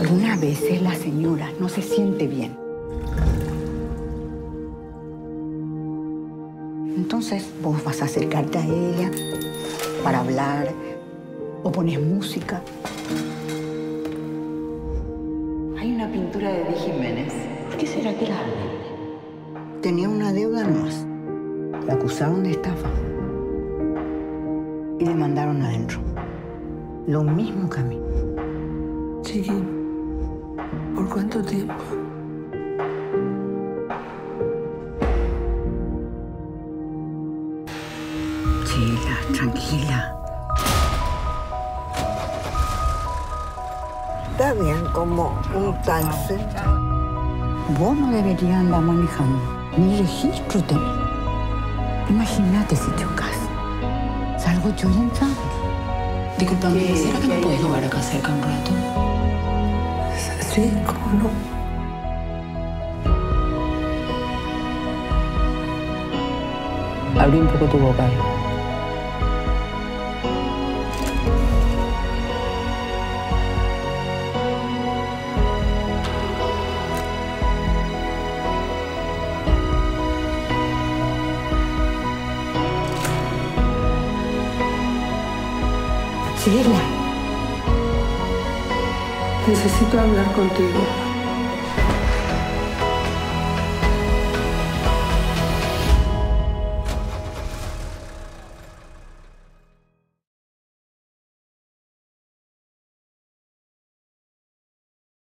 Algunas veces la señora no se siente bien. Entonces vos vas a acercarte a ella para hablar o pones música. Hay una pintura de Di Jiménez. ¿Por qué será que la vende? Tenía una deuda más. La acusaron de estafa y le mandaron adentro. Lo mismo que a mí. Chiqui, ¿por cuánto tiempo? Chela, tranquila. Está bien, como un taxi. Vos no deberías andar manejando, ni registro tenés. Imagínate si chocas. Salgo yo y entramos. Disculpame, ¿será que me puedes llevar acá cerca un rato? Sí, cómo no. Abrí un poco tu boca. Chela. Necesito hablar contigo.